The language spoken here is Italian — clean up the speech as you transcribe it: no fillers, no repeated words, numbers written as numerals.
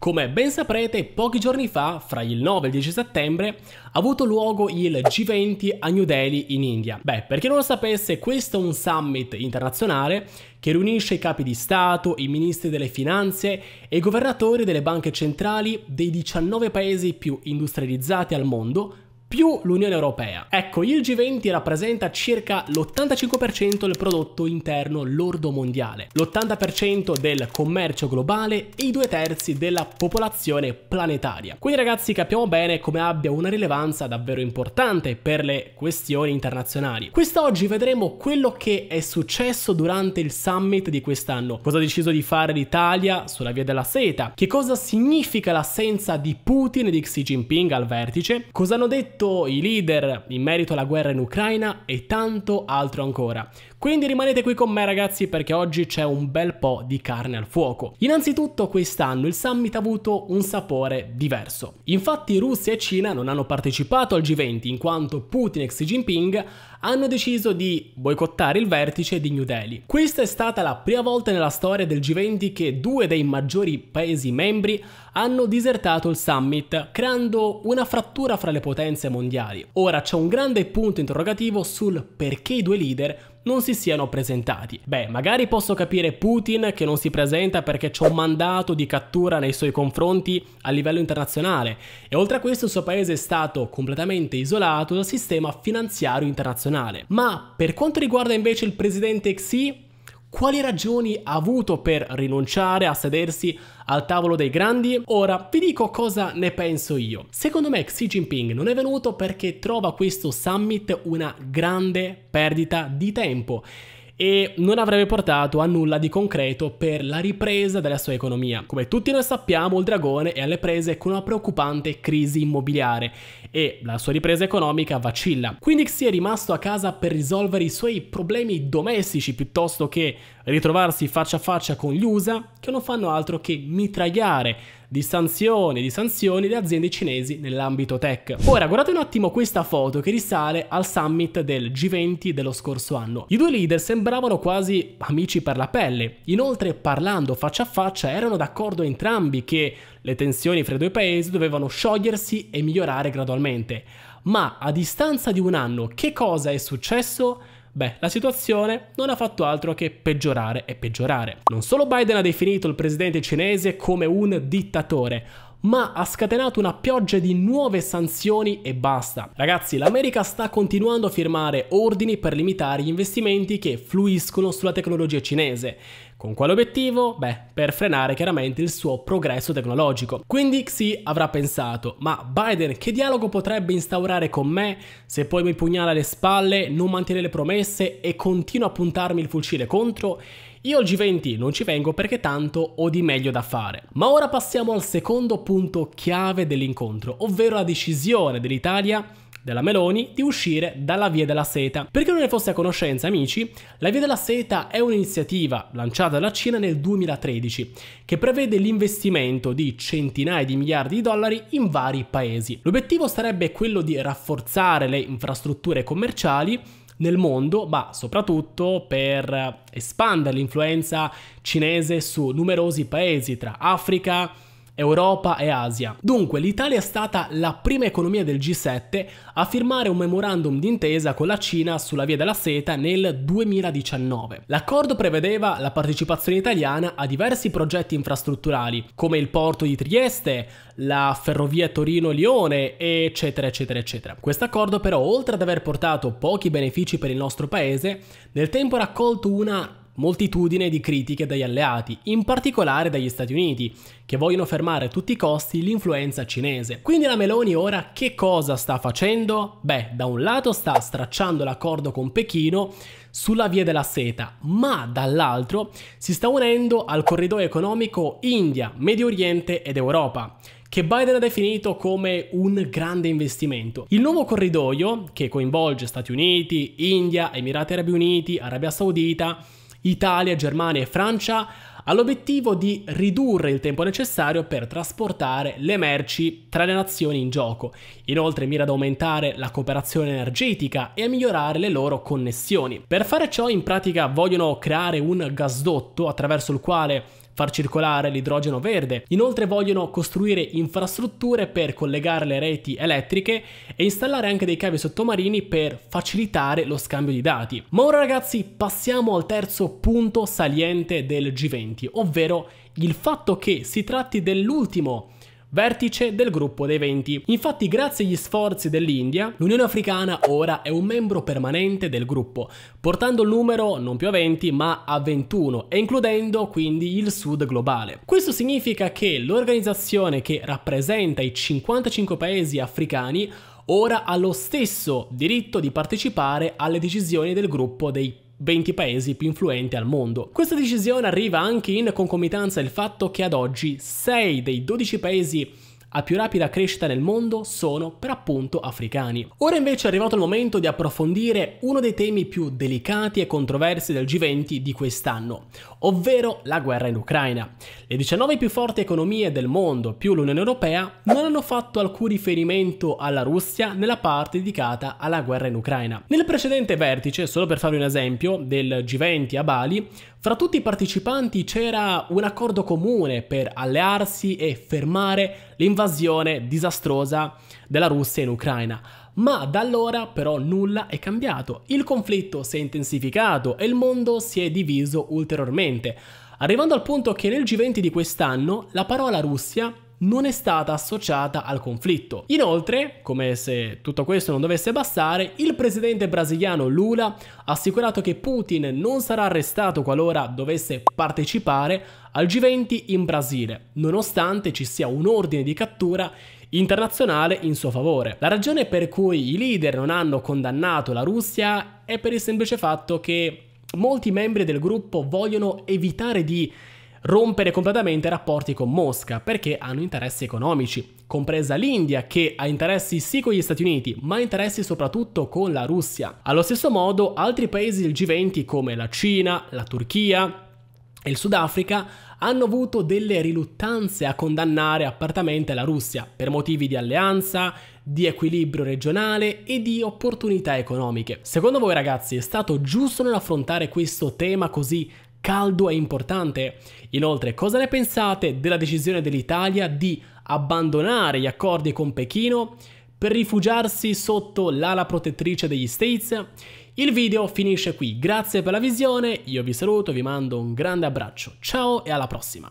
Come ben saprete, pochi giorni fa, fra il 9 e il 10 settembre, ha avuto luogo il G20 a New Delhi in India. Beh, per chi non lo sapesse, questo è un summit internazionale che riunisce i capi di Stato, i ministri delle finanze e i governatori delle banche centrali dei 19 paesi più industrializzati al mondo, più l'Unione Europea. Ecco, il G20 rappresenta circa l'85% del prodotto interno lordo mondiale, l'80% del commercio globale e i 2/3 della popolazione planetaria. Quindi ragazzi, capiamo bene come abbia una rilevanza davvero importante per le questioni internazionali. Quest'oggi vedremo quello che è successo durante il summit di quest'anno, cosa ha deciso di fare l'Italia sulla Via della Seta, che cosa significa l'assenza di Putin e di Xi Jinping al vertice, cosa hanno detto i leader in merito alla guerra in Ucraina e tanto altro ancora. Quindi rimanete qui con me ragazzi, perché oggi c'è un bel po' di carne al fuoco. Innanzitutto, quest'anno il summit ha avuto un sapore diverso. Infatti Russia e Cina non hanno partecipato al G20 in quanto Putin e Xi Jinping hanno deciso di boicottare il vertice di New Delhi. Questa è stata la prima volta nella storia del G20 che due dei maggiori paesi membri hanno disertato il summit, creando una frattura fra le potenze mondiali. Ora c'è un grande punto interrogativo sul perché i due leader non si siano presentati. Beh, magari posso capire Putin che non si presenta perché c'è un mandato di cattura nei suoi confronti a livello internazionale e oltre a questo il suo paese è stato completamente isolato dal sistema finanziario internazionale. Ma per quanto riguarda invece il presidente Xi, quali ragioni ha avuto per rinunciare a sedersi al tavolo dei grandi? Ora vi dico cosa ne penso io. Secondo me Xi Jinping non è venuto perché trova questo summit una grande perdita di tempo e non avrebbe portato a nulla di concreto per la ripresa della sua economia. Come tutti noi sappiamo, il dragone è alle prese con una preoccupante crisi immobiliare e la sua ripresa economica vacilla. Quindi Xi è rimasto a casa per risolvere i suoi problemi domestici piuttosto che ritrovarsi faccia a faccia con gli USA, che non fanno altro che mitragliare di sanzioni le aziende cinesi nell'ambito tech. Ora guardate un attimo questa foto che risale al summit del G20 dello scorso anno. I due leader sembravano quasi amici per la pelle. Inoltre, parlando faccia a faccia, erano d'accordo entrambi che le tensioni fra i due paesi dovevano sciogliersi e migliorare gradualmente. Ma a distanza di un anno, che cosa è successo? Beh, la situazione non ha fatto altro che peggiorare e peggiorare. Non solo Biden ha definito il presidente cinese come un dittatore, ma ha scatenato una pioggia di nuove sanzioni e basta. Ragazzi, l'America sta continuando a firmare ordini per limitare gli investimenti che fluiscono sulla tecnologia cinese. Con quale obiettivo? Beh, per frenare chiaramente il suo progresso tecnologico. Quindi Xi avrà pensato: ma Biden che dialogo potrebbe instaurare con me se poi mi pugnala alle spalle, non mantiene le promesse e continua a puntarmi il fucile contro? Io al G20 non ci vengo perché tanto ho di meglio da fare. Ma ora passiamo al secondo punto chiave dell'incontro, ovvero la decisione dell'Italia, della Meloni, di uscire dalla Via della Seta. Per chi non ne fosse a conoscenza, amici, la Via della Seta è un'iniziativa lanciata dalla Cina nel 2013 che prevede l'investimento di centinaia di miliardi di dollari in vari paesi. L'obiettivo sarebbe quello di rafforzare le infrastrutture commerciali nel mondo, ma soprattutto per espandere l'influenza cinese su numerosi paesi tra Africa, Europa e Asia. Dunque l'Italia è stata la prima economia del G7 a firmare un memorandum d'intesa con la Cina sulla Via della Seta nel 2019. L'accordo prevedeva la partecipazione italiana a diversi progetti infrastrutturali come il porto di Trieste, la ferrovia Torino-Lione, eccetera eccetera eccetera. Quest'accordo però, oltre ad aver portato pochi benefici per il nostro paese, nel tempo ha raccolto una moltitudine di critiche dagli alleati, in particolare dagli Stati Uniti, che vogliono fermare a tutti i costi l'influenza cinese. Quindi la Meloni ora che cosa sta facendo? Beh, da un lato sta stracciando l'accordo con Pechino sulla Via della Seta, ma dall'altro si sta unendo al corridoio economico India, Medio Oriente ed Europa, che Biden ha definito come un grande investimento. Il nuovo corridoio, che coinvolge Stati Uniti, India, Emirati Arabi Uniti, Arabia Saudita, Italia, Germania e Francia, ha l'obiettivo di ridurre il tempo necessario per trasportare le merci tra le nazioni in gioco. Inoltre mira ad aumentare la cooperazione energetica e a migliorare le loro connessioni. Per fare ciò in pratica vogliono creare un gasdotto attraverso il quale far circolare l'idrogeno verde. Inoltre vogliono costruire infrastrutture per collegare le reti elettriche e installare anche dei cavi sottomarini per facilitare lo scambio di dati. Ma ora ragazzi passiamo al terzo punto saliente del G20, ovvero il fatto che si tratti dell'ultimo vertice del gruppo dei 20. Infatti, grazie agli sforzi dell'India, l'Unione Africana ora è un membro permanente del gruppo, portando il numero non più a 20 ma a 21 e includendo quindi il sud globale. Questo significa che l'organizzazione che rappresenta i 55 paesi africani ora ha lo stesso diritto di partecipare alle decisioni del gruppo dei 20 paesi più influenti al mondo. Questa decisione arriva anche in concomitanza al fatto che ad oggi 6 dei 12 paesi a più rapida crescita nel mondo sono per appunto africani. Ora invece è arrivato il momento di approfondire uno dei temi più delicati e controversi del G20 di quest'anno, ovvero la guerra in Ucraina. Le 19 più forti economie del mondo più l'Unione Europea non hanno fatto alcun riferimento alla Russia nella parte dedicata alla guerra in Ucraina. Nel precedente vertice, solo per farvi un esempio, del G20 a Bali, fra tutti i partecipanti c'era un accordo comune per allearsi e fermare l'invasione disastrosa della Russia in Ucraina. Ma da allora però nulla è cambiato. Il conflitto si è intensificato e il mondo si è diviso ulteriormente, arrivando al punto che nel G20 di quest'anno la parola Russia non è stata associata al conflitto. Inoltre, come se tutto questo non dovesse bastare, il presidente brasiliano Lula ha assicurato che Putin non sarà arrestato qualora dovesse partecipare al G20 in Brasile, nonostante ci sia un ordine di cattura internazionale in suo favore. La ragione per cui i leader non hanno condannato la Russia è per il semplice fatto che molti membri del gruppo vogliono evitare di rompere completamente i rapporti con Mosca perché hanno interessi economici, compresa l'India che ha interessi sì con gli Stati Uniti ma interessi soprattutto con la Russia. Allo stesso modo altri paesi del G20 come la Cina, la Turchia e il Sudafrica hanno avuto delle riluttanze a condannare apertamente la Russia per motivi di alleanza, di equilibrio regionale e di opportunità economiche. Secondo voi ragazzi è stato giusto non affrontare questo tema così caldo e importante? Inoltre, cosa ne pensate della decisione dell'Italia di abbandonare gli accordi con Pechino per rifugiarsi sotto l'ala protettrice degli States? Il video finisce qui, grazie per la visione, io vi saluto, vi mando un grande abbraccio, ciao e alla prossima!